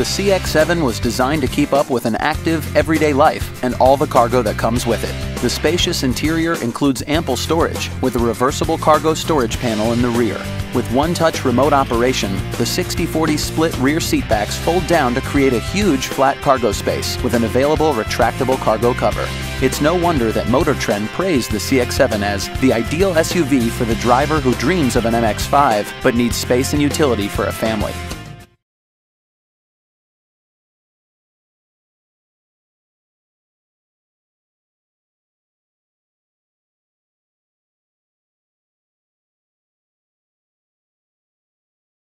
The CX-7 was designed to keep up with an active, everyday life and all the cargo that comes with it. The spacious interior includes ample storage with a reversible cargo storage panel in the rear. With one-touch remote operation, the 60/40 split rear seatbacks fold down to create a huge flat cargo space with an available retractable cargo cover. It's no wonder that Motor Trend praised the CX-7 as the ideal SUV for the driver who dreams of an MX-5 but needs space and utility for a family.